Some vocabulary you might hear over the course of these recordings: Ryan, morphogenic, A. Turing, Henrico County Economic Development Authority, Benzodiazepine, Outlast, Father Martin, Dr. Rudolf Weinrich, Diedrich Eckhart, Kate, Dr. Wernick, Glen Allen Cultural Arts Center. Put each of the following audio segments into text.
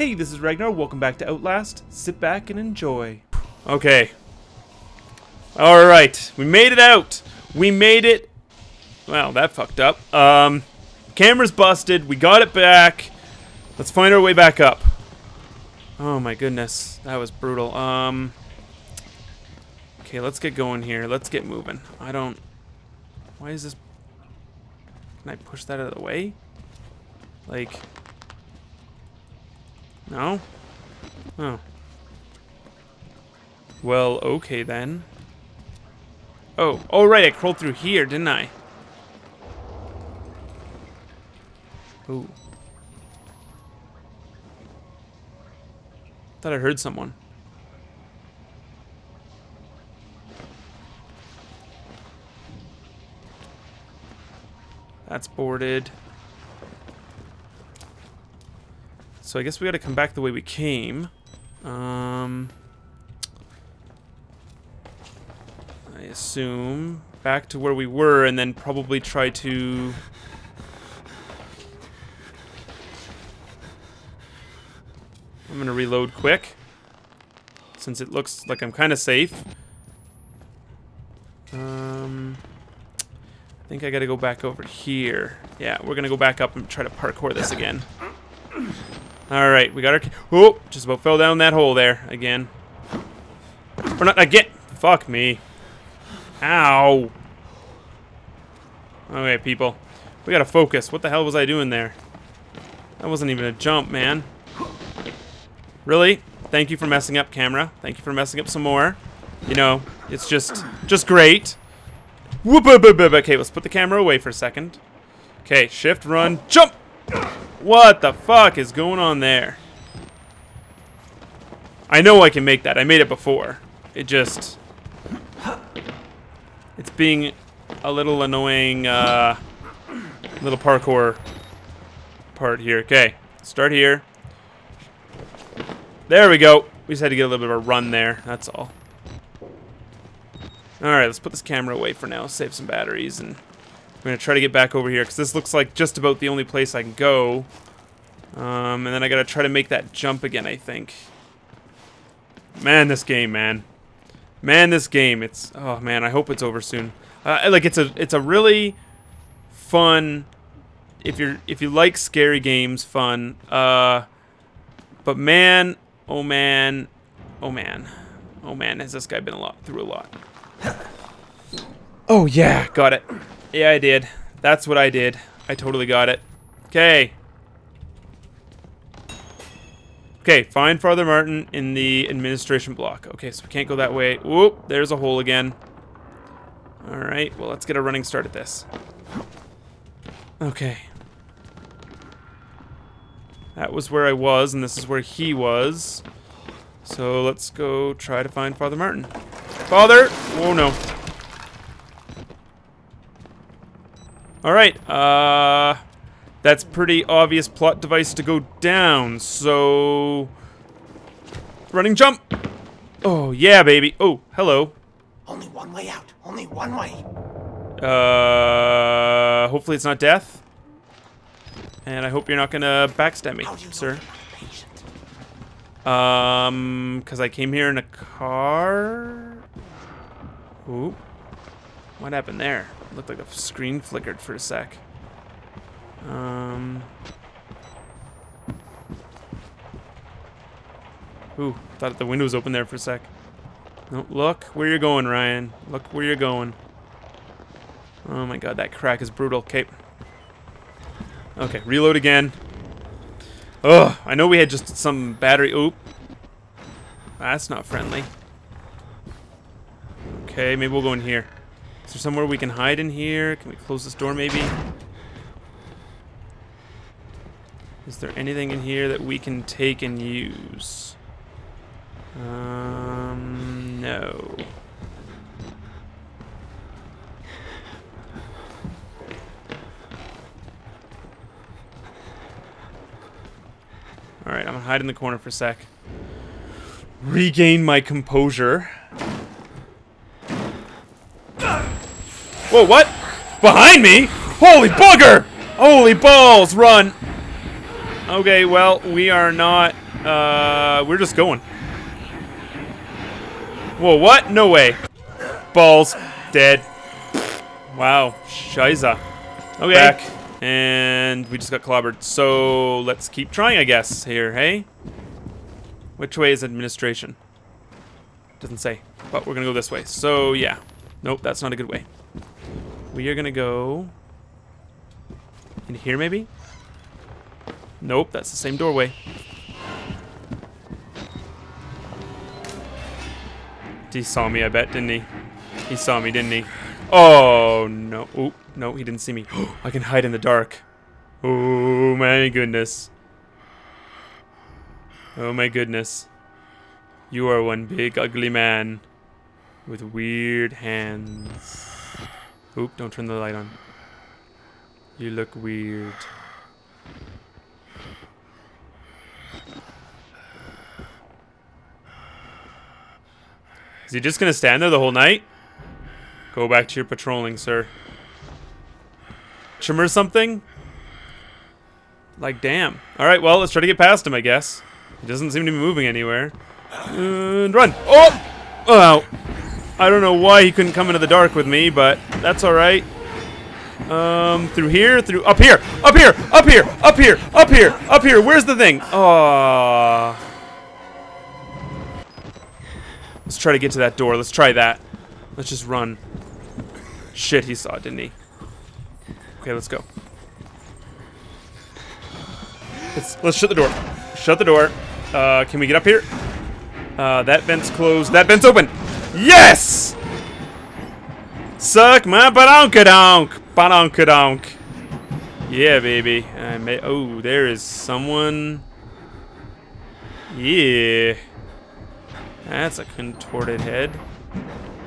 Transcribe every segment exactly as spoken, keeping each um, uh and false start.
Hey, this is Ragnar, welcome back to Outlast. Sit back and enjoy. Okay. Alright, we made it out! We made it! Wow, that fucked up. Um, camera's busted, we got it back. Let's find our way back up. Oh my goodness, that was brutal. Um, okay, let's get going here, let's get moving. I don't... Why is this... Can I push that out of the way? Like... No? Oh. Well, okay then. Oh, oh right, I crawled through here, didn't I? Ooh. Thought I heard someone. That's boarded. So I guess we gotta come back the way we came. Um, I assume back to where we were and then probably try to... I'm gonna reload quick, since it looks like I'm kinda safe. Um, I think I gotta go back over here. Yeah, we're gonna go back up and try to parkour this again. Alright, we got our... Oh, just about fell down that hole there again. Or not again! Fuck me. Ow. Okay, people. We gotta focus. What the hell was I doing there? That wasn't even a jump, man. Really? Thank you for messing up, camera. Thank you for messing up some more. You know, it's just... Just great. Okay, let's put the camera away for a second. Okay, shift, run, jump! What the fuck is going on there? I know I can make that. I made it before. It just... It's being a little annoying, uh... little parkour part here. Okay. Start here. There we go. We just had to get a little bit of a run there. That's all. Alright, let's put this camera away for now. Save some batteries and... I'm gonna try to get back over here because this looks like just about the only place I can go. Um, and then I gotta try to make that jump again, I think. Man, this game, man. Man, this game. It's... Oh, man, I hope it's over soon. Uh, like, it's a it's a really fun... If you're if you like scary games, fun. Uh, but man, oh, man. Oh, man. Oh, man, has this guy been a lot through a lot. Oh, yeah, got it. Yeah, I did. That's what I did. I totally got it. Okay. Okay, find Father Martin in the administration block. Okay, so we can't go that way. Whoop, there's a hole again. Alright, well, let's get a running start at this. Okay. That was where I was, and this is where he was. So let's go try to find Father Martin. Father! Oh, no. Alright, uh, that's pretty obvious plot device to go down, so... Running jump! Oh, yeah, baby. Oh, hello. Only one way out. Only one way. Uh, hopefully it's not death. And I hope you're not gonna backstab me, sir. Um, because I came here in a car? Ooh. What happened there? Looked like the screen flickered for a sec. Um. Ooh, thought the window was open there for a sec. No, look where you're going, Ryan. Look where you're going. Oh my god, that crack is brutal. Okay. Okay, reload again. Ugh, I know we had just some battery. Oop. That's not friendly. Okay, maybe we'll go in here. Is there somewhere we can hide in here? Can we close this door maybe? Is there anything in here that we can take and use? Um, no. Alright, I'm gonna hide in the corner for a sec. Regain my composure. Whoa, what? Behind me? Holy bugger! Holy balls, run! Okay, well, we are not... Uh, we're just going. Whoa, what? No way. Balls. Dead. Wow. Shiza. Okay. Back. And we just got clobbered. So let's keep trying, I guess, here, hey? Which way is administration? Doesn't say. But we're going to go this way. So, yeah. Nope, that's not a good way. We are going to go... in here, maybe? Nope, that's the same doorway. He saw me, I bet, didn't he? He saw me, didn't he? Oh, no. Ooh, no, he didn't see me. I can hide in the dark. Oh, my goodness. Oh, my goodness. You are one big, ugly man with weird hands. Oop, don't turn the light on. You look weird. Is he just gonna stand there the whole night? Go back to your patrolling, sir. Trim or something? Like, damn. Alright, well, let's try to get past him, I guess. He doesn't seem to be moving anywhere. And run! Oh! Oh! I don't know why he couldn't come into the dark with me, but that's alright. Um, through here? Through- up here! Up here! Up here! Up here! Up here! Up here! Where's the thing? Oh. Let's try to get to that door. Let's try that. Let's just run. Shit, he saw it, didn't he? Okay, let's go. Let's, let's shut the door. Shut the door. Uh, can we get up here? Uh, that vent's closed. That vent's open. Yes! Suck my badonkadonk. Badonkadonk. Yeah, baby. I may oh, there is someone. Yeah. That's a contorted head.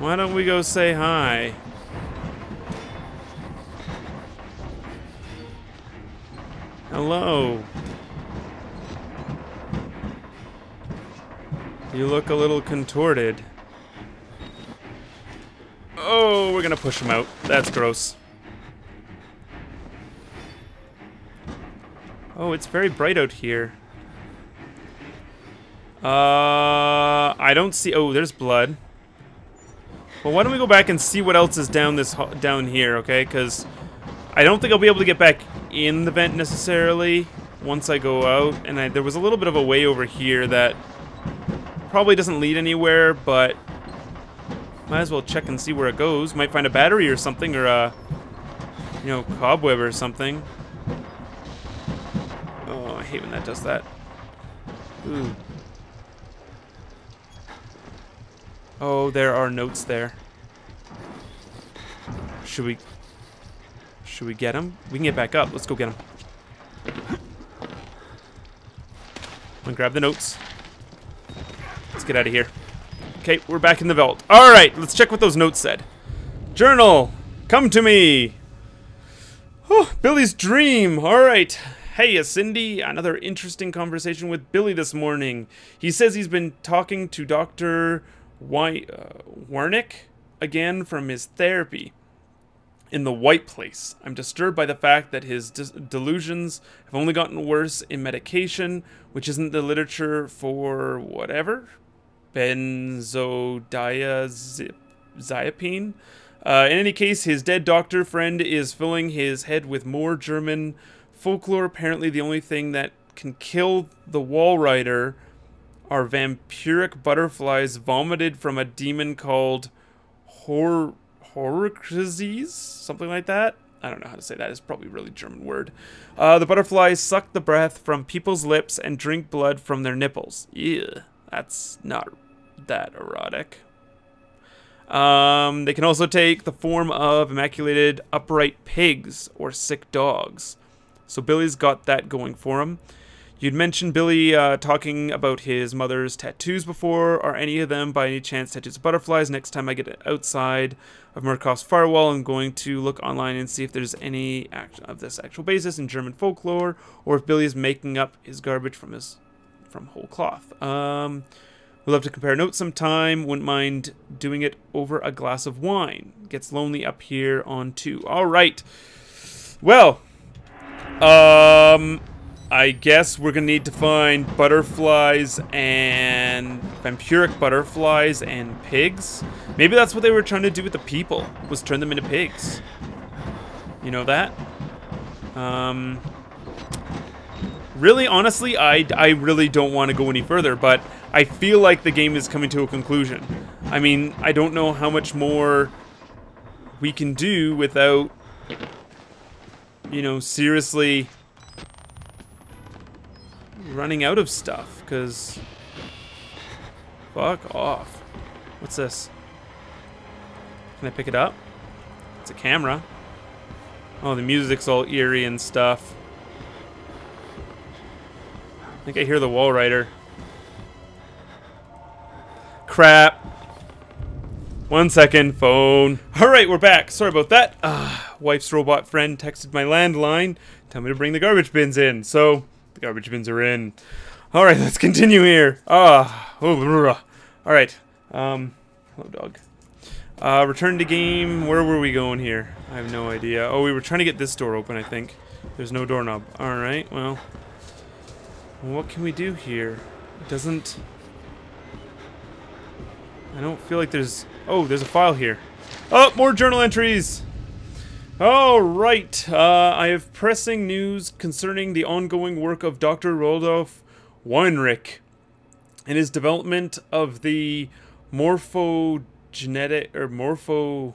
Why don't we go say hi? Hello. You look a little contorted. Oh, we're gonna push him out. That's gross. Oh, it's very bright out here. Uh, I don't see. Oh, there's blood. Well, why don't we go back and see what else is down this down here, okay? Because I don't think I'll be able to get back in the vent necessarily once I go out. And I, there was a little bit of a way over here that probably doesn't lead anywhere, but might as well check and see where it goes. Might find a battery or something, or a you know cobweb or something. Oh, I hate when that does that. Ooh. Oh, there are notes there. Should we... Should we get him? We can get back up. Let's go get him. I'm gonna grab the notes. Let's get out of here. Okay, we're back in the vault. Alright, let's check what those notes said. Journal! Come to me! Oh, Billy's dream! Alright. Hey, Cindy. Another interesting conversation with Billy this morning. He says he's been talking to Doctor Why, uh, Wernick again from his therapy in the white place. I'm disturbed by the fact that his de delusions have only gotten worse in medication, which isn't the literature for whatever. Benzodiazepine. Uh, in any case, his dead doctor friend is filling his head with more German folklore. Apparently the only thing that can kill the wall rider are vampiric butterflies vomited from a demon called Hor Horcruxes? Something like that? I don't know how to say that. It's probably a really German word. Uh, the butterflies suck the breath from people's lips and drink blood from their nipples. Yeah, that's not that erotic. Um, they can also take the form of immaculated upright pigs or sick dogs. So Billy's got that going for him. You'd mentioned Billy uh, talking about his mother's tattoos before. Are any of them, by any chance, tattoos of butterflies? Next time I get outside of Murkoff's firewall, I'm going to look online and see if there's any act of this actual basis in German folklore, or if Billy is making up his garbage from his from whole cloth. Um, we'll have to compare notes sometime. Wouldn't mind doing it over a glass of wine. Gets lonely up here on two. All right. Well, um. I guess we're gonna need to find butterflies and vampiric butterflies and pigs. Maybe that's what they were trying to do with the people, was turn them into pigs. You know that? Um, really, honestly, I, I really don't want to go any further, but I feel like the game is coming to a conclusion. I mean, I don't know how much more we can do without, you know, seriously running out of stuff, because fuck off. What's this? Can I pick it up? It's a camera. Oh, the music's all eerie and stuff. I think I hear the wall rider. Crap. One second, phone. Alright, we're back. Sorry about that. Uh, wife's robot friend texted my landline. Tell me to bring the garbage bins in. So, the garbage bins are in. Alright, let's continue here. Ah, uh, oh, alright. Um, hello, dog. Uh, return to game. Where were we going here? I have no idea. Oh, we were trying to get this door open, I think. There's no doorknob. Alright, well. What can we do here? It doesn't... I don't feel like there's... Oh, there's a file here. Oh, more journal entries! Alright, uh, I have pressing news concerning the ongoing work of Doctor Rudolf Weinrich and his development of the morphogenic, or morpho...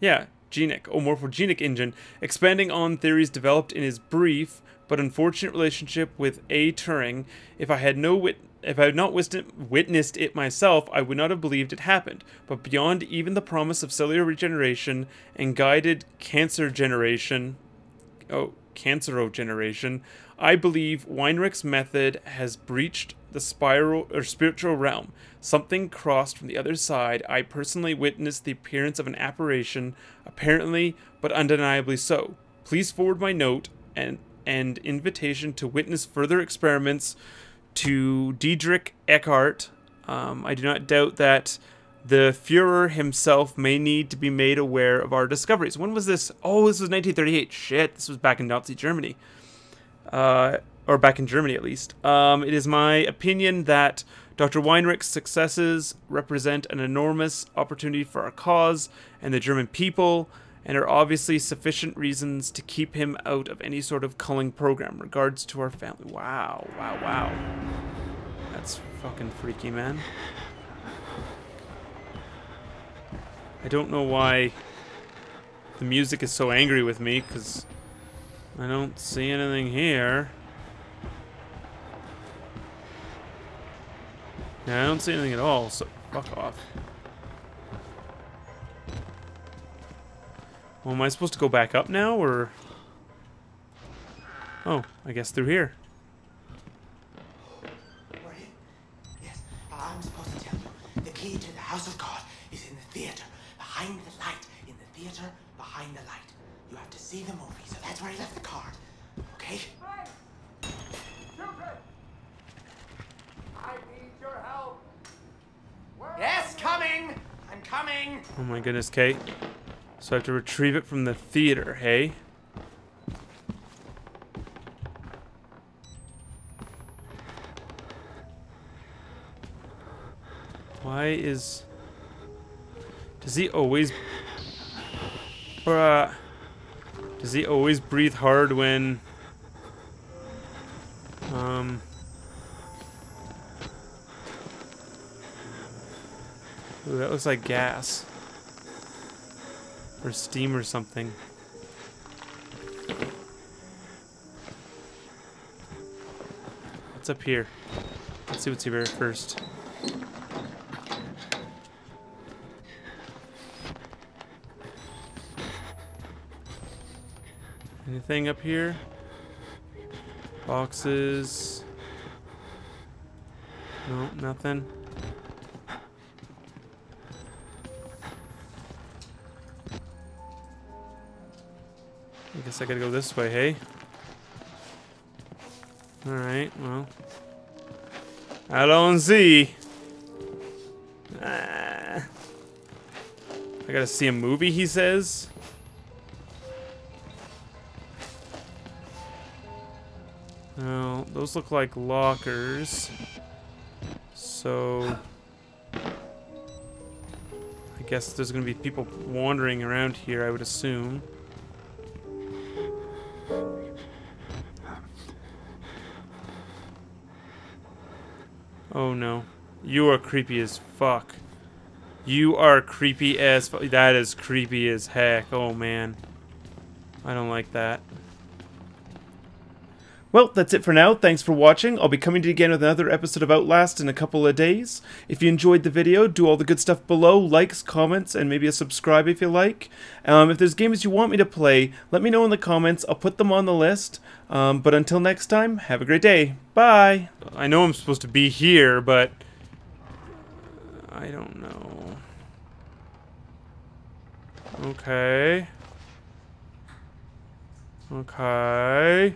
Yeah, genic, oh, morphogenic engine, expanding on theories developed in his brief but unfortunate relationship with A. Turing. If I had no wit... If I had not witnessed it myself, I would not have believed it happened. But beyond even the promise of cellular regeneration and guided cancer generation, oh, cancerogeneration, I believe Weinrich's method has breached the spiral or spiritual realm. Something crossed from the other side. I personally witnessed the appearance of an apparition, apparently, but undeniably so. Please forward my note and and invitation to witness further experiments. To Diedrich Eckhart, um, I do not doubt that the Fuhrer himself may need to be made aware of our discoveries. When was this? Oh, this was nineteen thirty-eight. Shit, this was back in Nazi Germany. Uh, or back in Germany, at least. Um, it is my opinion that Doctor Weinrich's successes represent an enormous opportunity for our cause and the German people, and are obviously sufficient reasons to keep him out of any sort of culling program. Regards to our family. Wow, wow, wow. That's fucking freaky, man. I don't know why the music is so angry with me, because I don't see anything here. Yeah, I don't see anything at all, so fuck off. Well, am I supposed to go back up now, or... Oh, I guess through here. Maria? Yes, I'm supposed to tell you. The key to the house of God is in the theater, behind the light. In the theater, behind the light. You have to see the movie, so that's where I left the card. Okay? Hey! Stupid! I need your help! Where yes, coming! I'm coming! Oh my goodness, Kate. So I have to retrieve it from the theater, hey? Why is... Does he always... Bruh. Does he always breathe hard when... Um... Ooh, that looks like gas. Or steam or something. What's up here? Let's see what's here first. Anything up here? Boxes. No, nothing. I guess I gotta go this way, hey? Alright, well. Allons-y! Ah. I gotta see a movie, he says? Well, those look like lockers. So I guess there's gonna be people wandering around here, I would assume. Oh no. You are creepy as fuck. You are creepy as fuck. That is creepy as heck. Oh man. I don't like that. Well, that's it for now. Thanks for watching. I'll be coming to you again with another episode of Outlast in a couple of days. If you enjoyed the video, do all the good stuff below. Likes, comments, and maybe a subscribe if you like. Um, if there's games you want me to play, let me know in the comments. I'll put them on the list. Um, but until next time, have a great day. Bye! I know I'm supposed to be here, but I don't know. Okay. Okay.